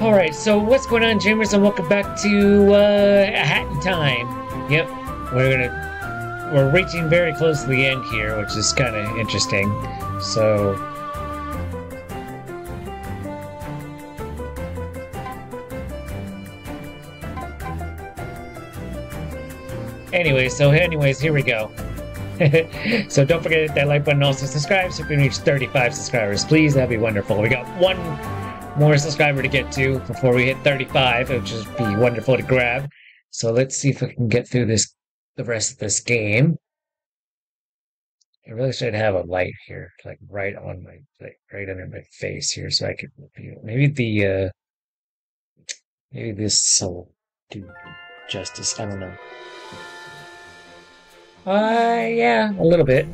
Alright, so what's going on, Jammers, and welcome back to A Hat in Time. Yep, we're reaching very close to the end here, which is kind of interesting. So anyways, here we go. So don't forget to hit that like button, also subscribe so we can reach 35 subscribers, please. That'd be wonderful. We got one more subscriber to get to before we hit 35, which would be wonderful to grab. So let's see if we can get through this, the rest of this game. I really should have a light here, like right on my, like right under my face here, so I could review it. Maybe the maybe this will do justice. I don't know. Yeah, a little bit.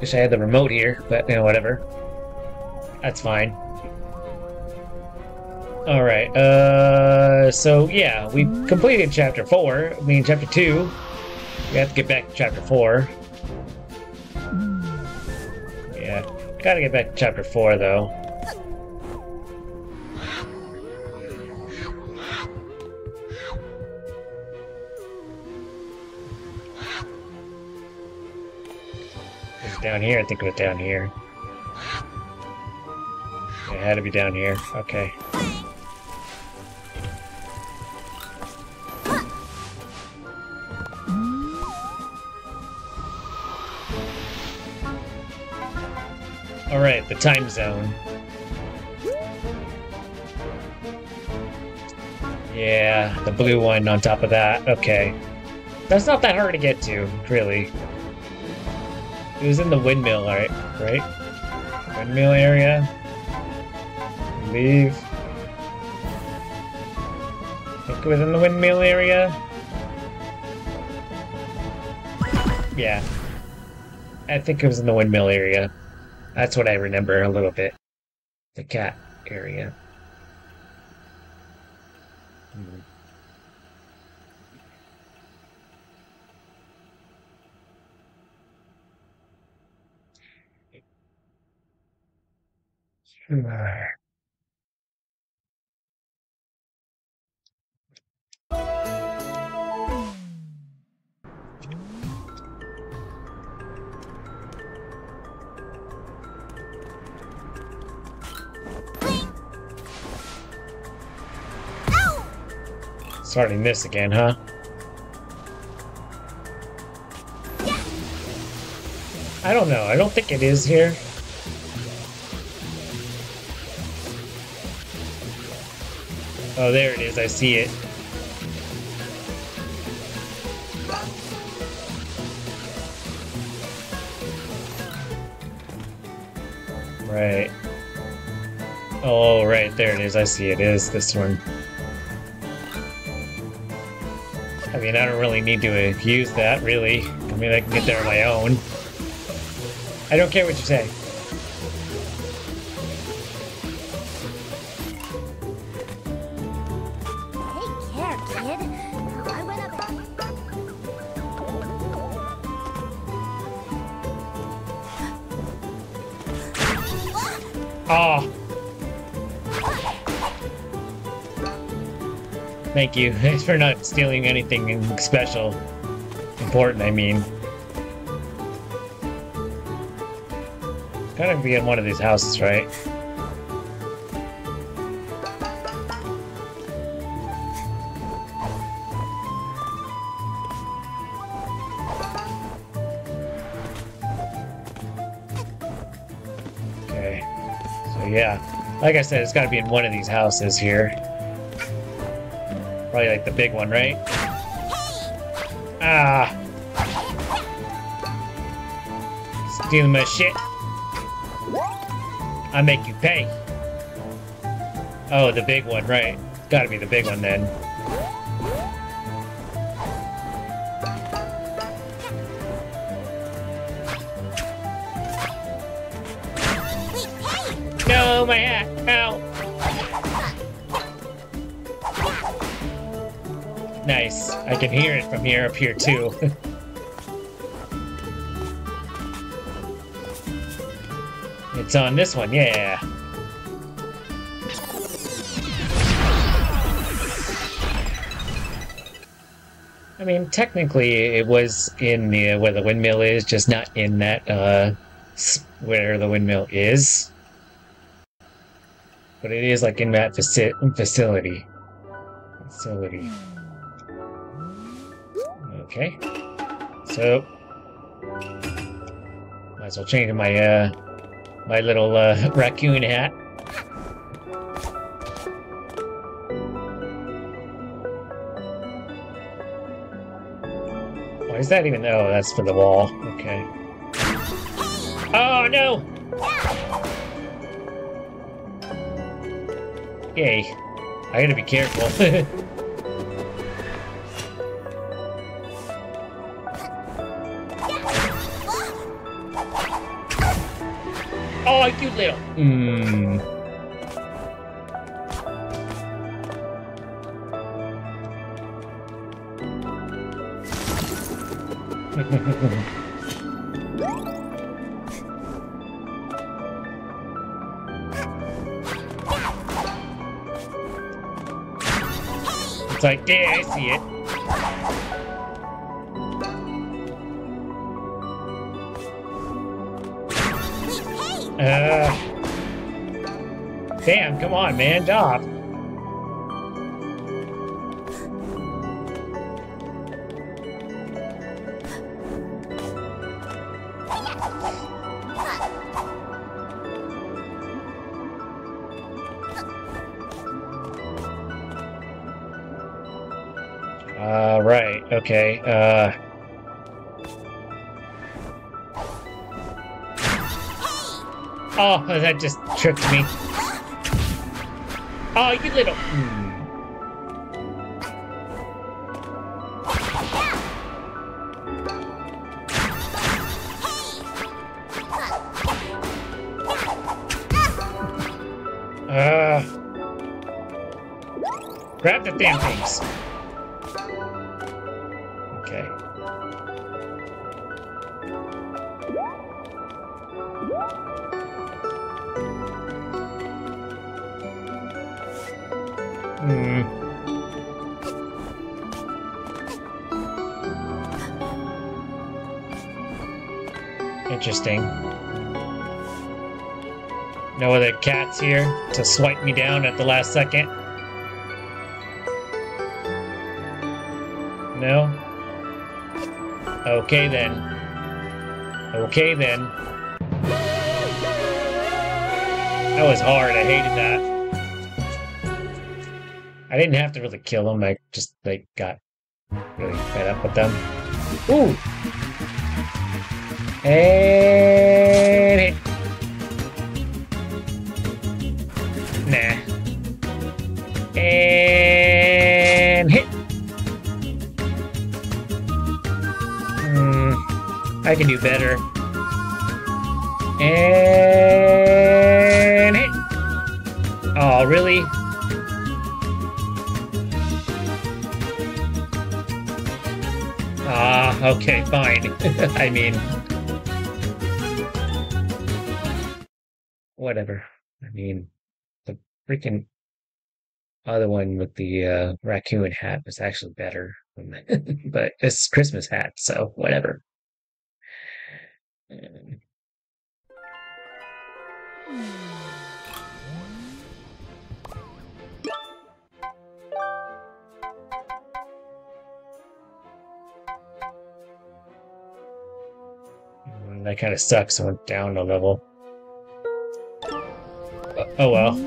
Wish I had the remote here, but you know, whatever. That's fine. Alright, so yeah, we completed chapter 4. I mean, chapter 2. We have to get back to chapter 4. Yeah, gotta get back to chapter 4, though. Down here? I think it was down here. It had to be down here. Okay. Alright, the time zone. Yeah, the blue one on top of that. Okay. That's not that hard to get to, really. It was in the windmill, right? Windmill area. Leave. I think it was in the windmill area. Yeah. I think it was in the windmill area. That's what I remember a little bit. The cat area. Starting this again, huh? Yeah. I don't know. I don't think it is here. Oh, there it is. I see it. Right. Oh, right. There it is. I see it. It is this one. I mean, I don't really need to use that, really. I mean, I can get there on my own. I don't care what you say. Oh. Thank you. Thanks for not stealing anything special. Important, I mean. Gotta be in one of these houses, right? Yeah, like I said, it's got to be in one of these houses here. Probably like the big one, right? Ah! Stealing my shit. I make you pay. Oh, the big one, right? It's got to be the big one then. No, my hat! Ow! Nice. I can hear it from here, up here, too. It's on this one, yeah. I mean, technically, it was in the where the windmill is, just not in that where the windmill is. But it is like in that facility. Okay. So, might as well change my my little raccoon hat. Why is that even? Oh, that's for the wall. Okay. Oh no! Yay! I gotta be careful. Oh, you little. It's like, yeah, I see it. Damn, come on, man, stop. Right, okay, Oh, that just tricked me. Oh, you little... Grab the damn things. Okay. Interesting. No other cats here to swipe me down at the last second. No? Okay then. Okay then. That was hard. I hated that. I didn't have to really kill them, I just, like, got really fed up with them. Ooh! And hit! Nah. And hit! I can do better. And hit! Oh, really? Okay, fine. I mean... Whatever. I mean, the freaking other one with the raccoon hat was actually better. But it's Christmas hat, so whatever. That kind of sucks. I went down a level. Oh well.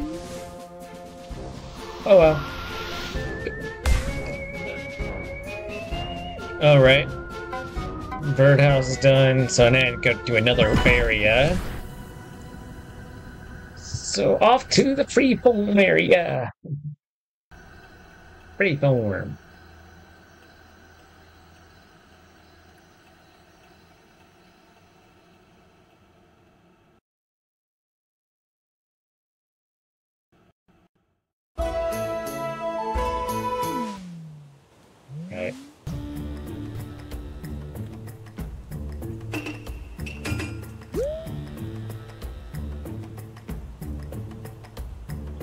Oh well. Alright. Birdhouse is done, so now I need to go to another area. So off to the freeform area! Freeform.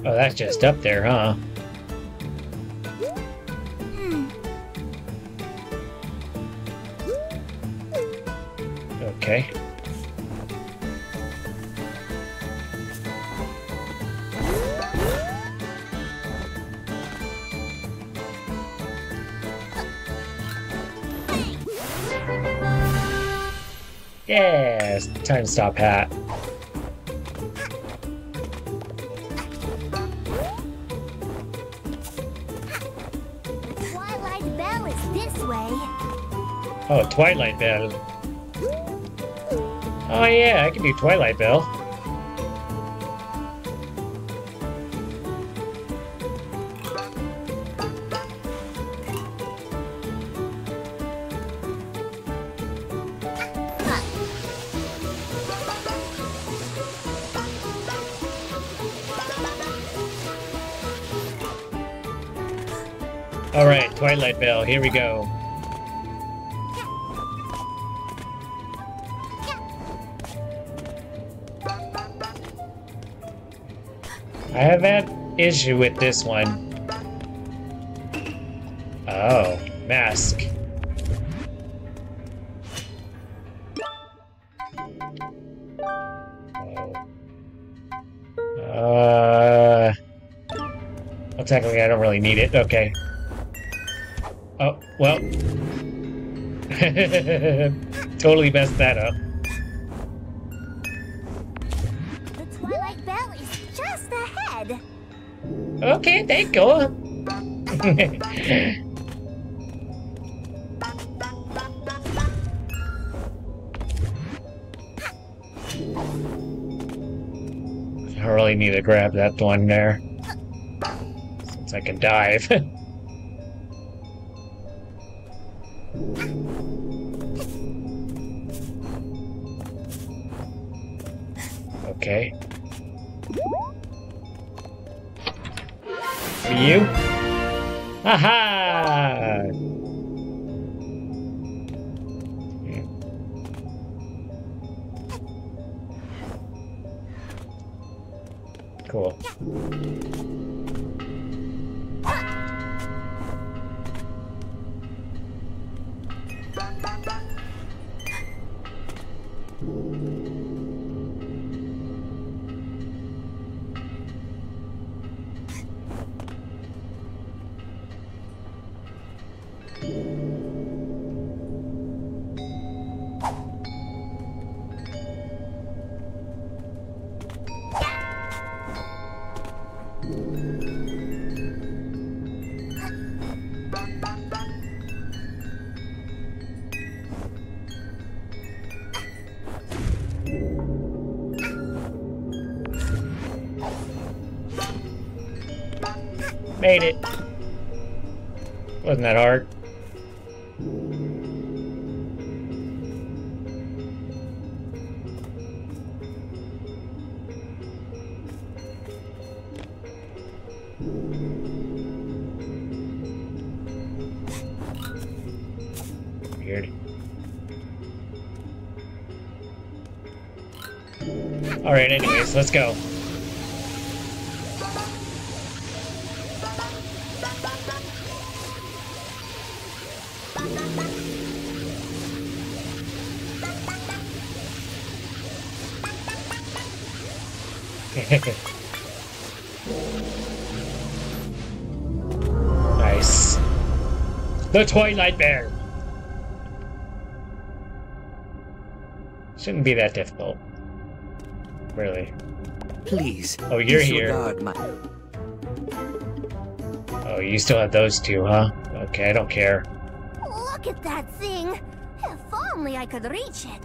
Oh, that's just up there, huh? Okay. Yes, time stop hat. Twilight Bell is this way. Oh, Twilight Bell. Oh yeah, I can do Twilight Bell. Alright, Twilight Bell, here we go. I have had issue with this one. Oh, mask. Well, technically I don't really need it, okay. Oh, well. Totally messed that up. The Twilight Bell is just ahead. Okay, there you go. I really need to grab that one there, since I can dive. Okay. For you? Aha! Cool. Made it. Wasn't that hard? Weird. All right, anyways, let's go. Nice. The Twilight Bell. Shouldn't be that difficult, really. Please. Oh, you're here. Oh, you still have those two, huh? Okay, I don't care. Look at that thing. If only I could reach it.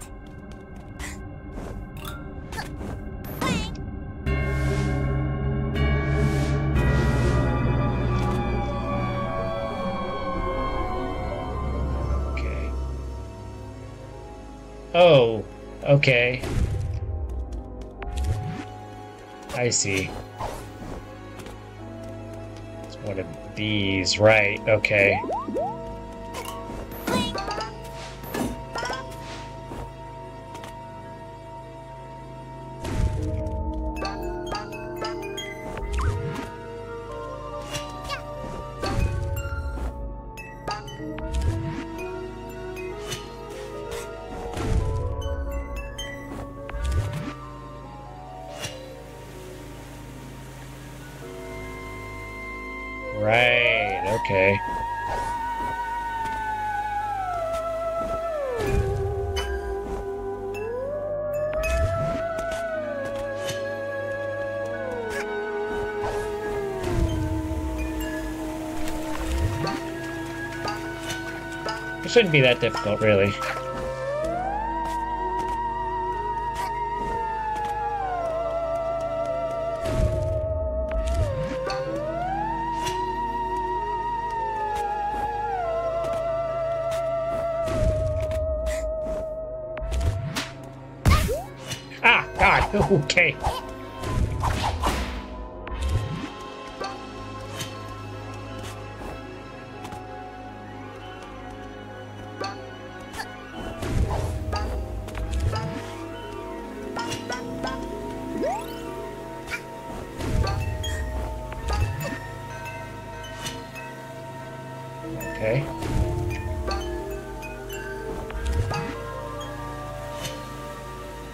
Oh, okay. I see. It's one of these, right? Okay. Right, okay. It shouldn't be that difficult, really. Ah, God, okay.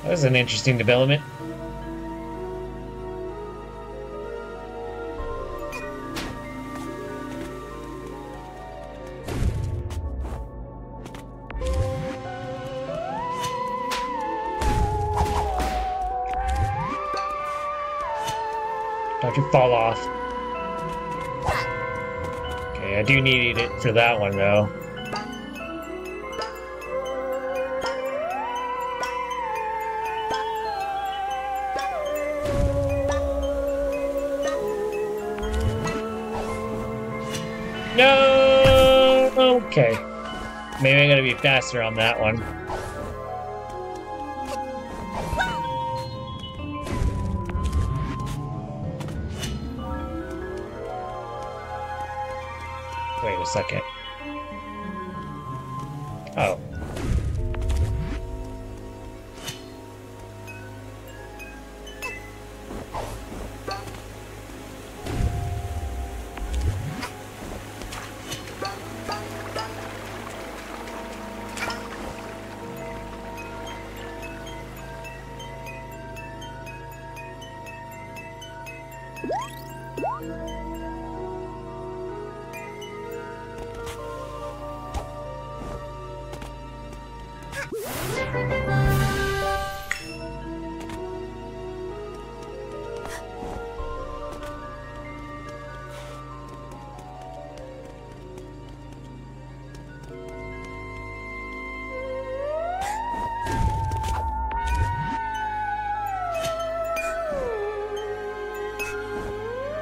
That was an interesting development. Don't you fall off. Okay, I do need it for that one though. No! Okay. Maybe I'm gonna be faster on that one. Wait a second. Oh.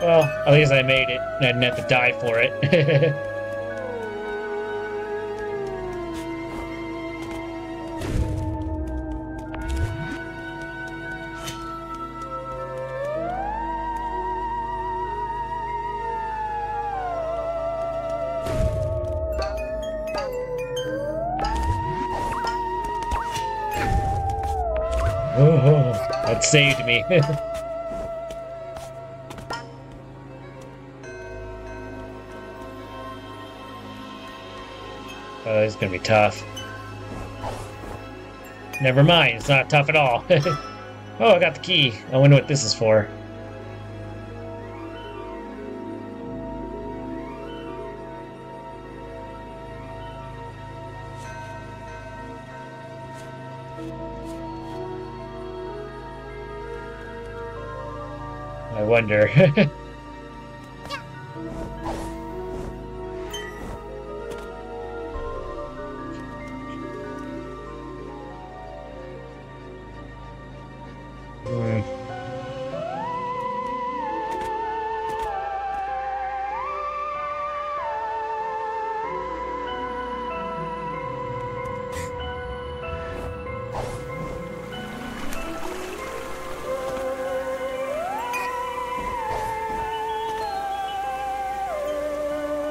Well, at least I made it. I didn't have to die for it. Oh, that saved me. Oh, this is gonna be tough. Never mind, it's not tough at all. Oh, I got the key. I wonder what this is for. I wonder.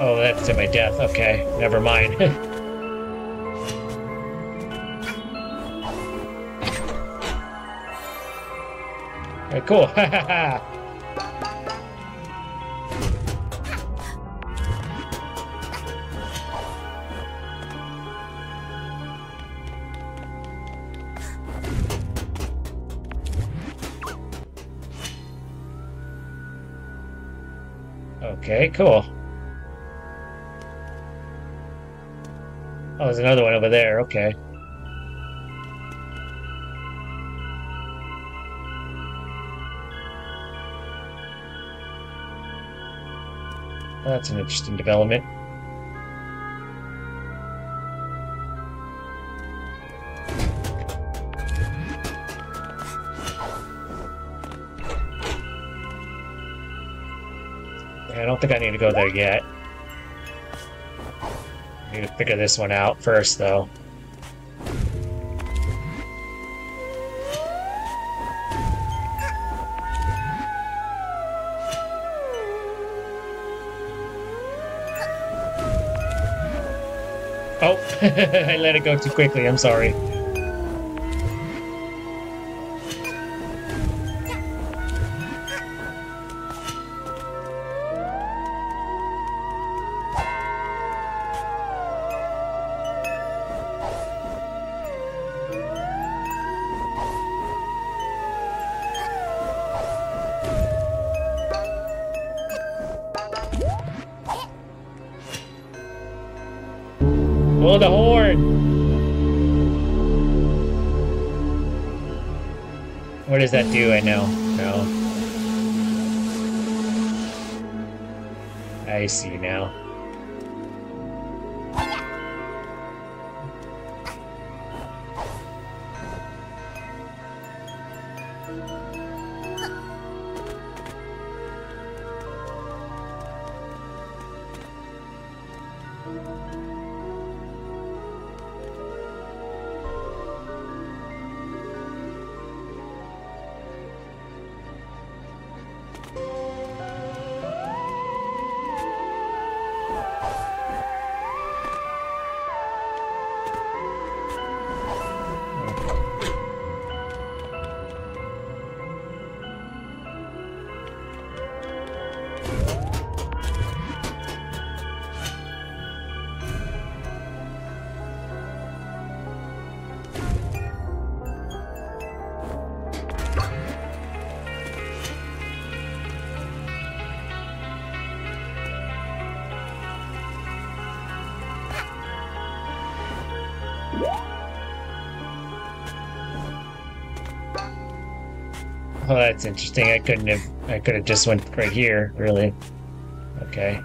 Oh, that's to my death. Okay, never mind. Alright, cool. Hahaha. Okay, cool. Oh, there's another one over there. Okay. Well, that's an interesting development. I don't think I need to go there yet. I need to figure this one out first, though. Oh, I let it go too quickly. I'm sorry. Oh, the horn! What does that do? I know. No. I see now. Oh, that's interesting. I could have just went right here, really. Okay.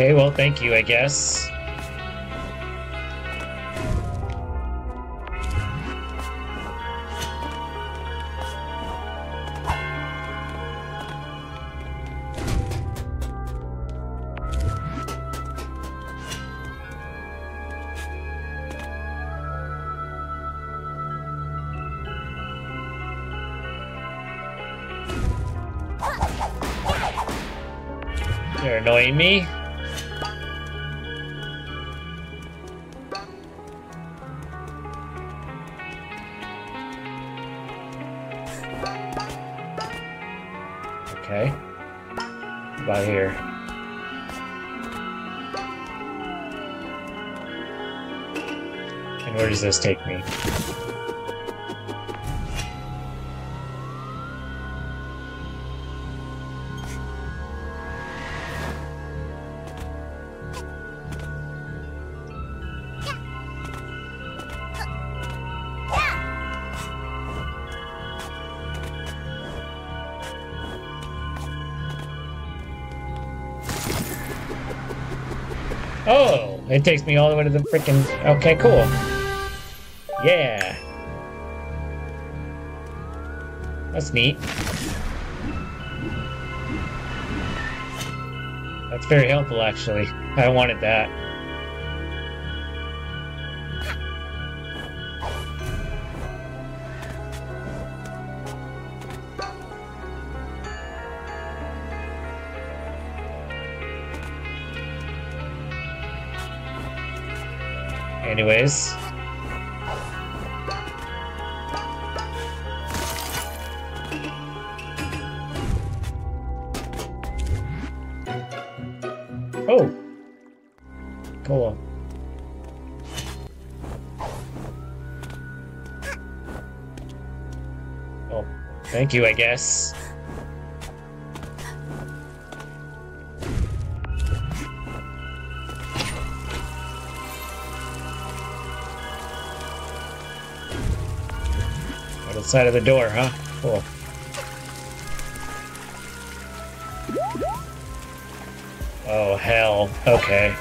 Okay, well, thank you, I guess. They're annoying me. Okay. What about here? And where does this take me? Oh, it takes me all the way to the freaking... Okay, cool. Yeah. That's neat. That's very helpful, actually. I wanted that. Anyways. Oh! Cool. Oh, thank you, I guess. Side of the door, huh? Cool. Oh, hell. Okay.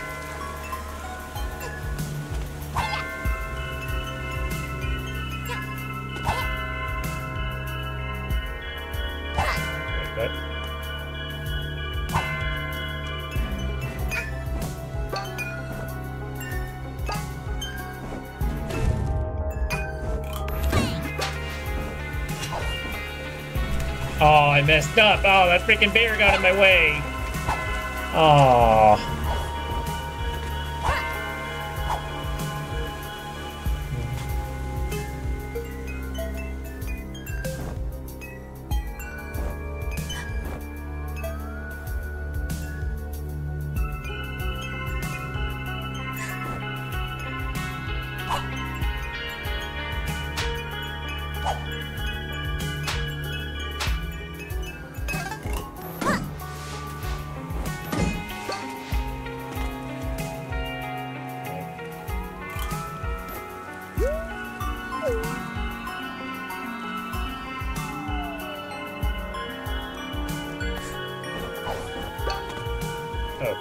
Oh, I messed up. Oh, that freaking bear got in my way. Oh.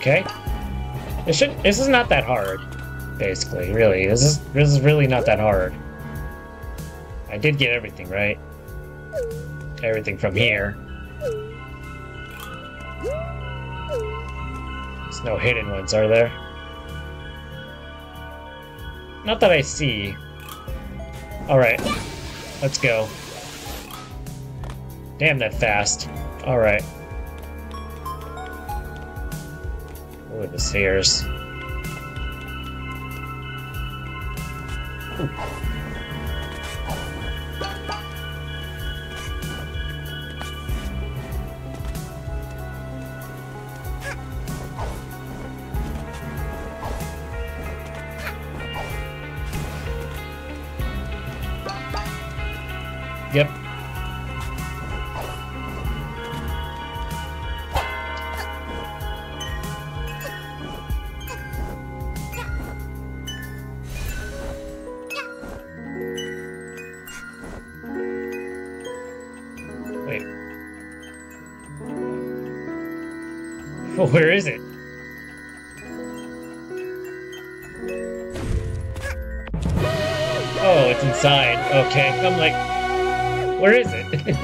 Okay. This is not that hard, basically, really. This is really not that hard. I did get everything, right? Everything from here. There's no hidden ones, are there? Not that I see. Alright. Let's go. Damn, that fast. Alright. Look at the stairs. Ooh. Yep. Well, where is it? Oh, it's inside. Okay, I'm like, where is it?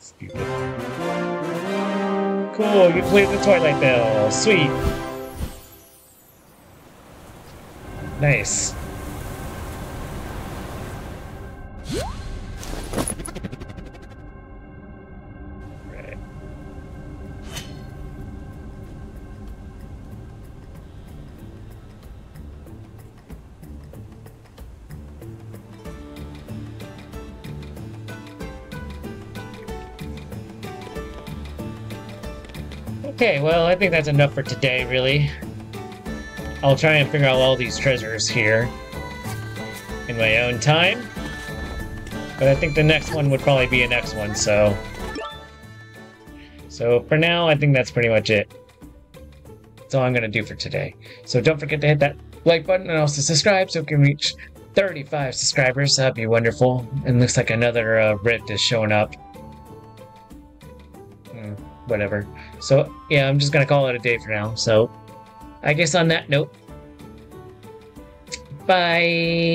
Stupid. Cool, you played the Twilight Bell. Sweet. Nice. Okay, well, I think that's enough for today, really. I'll try and figure out all these treasures here in my own time. But I think the next one would probably be a next one, so... So for now, I think that's pretty much it. That's all I'm going to do for today. So don't forget to hit that like button and also subscribe so we can reach 35 subscribers. That'd be wonderful. And looks like another rift is showing up. Whatever. So, yeah, I'm just gonna call it a day for now. So, I guess on that note, bye.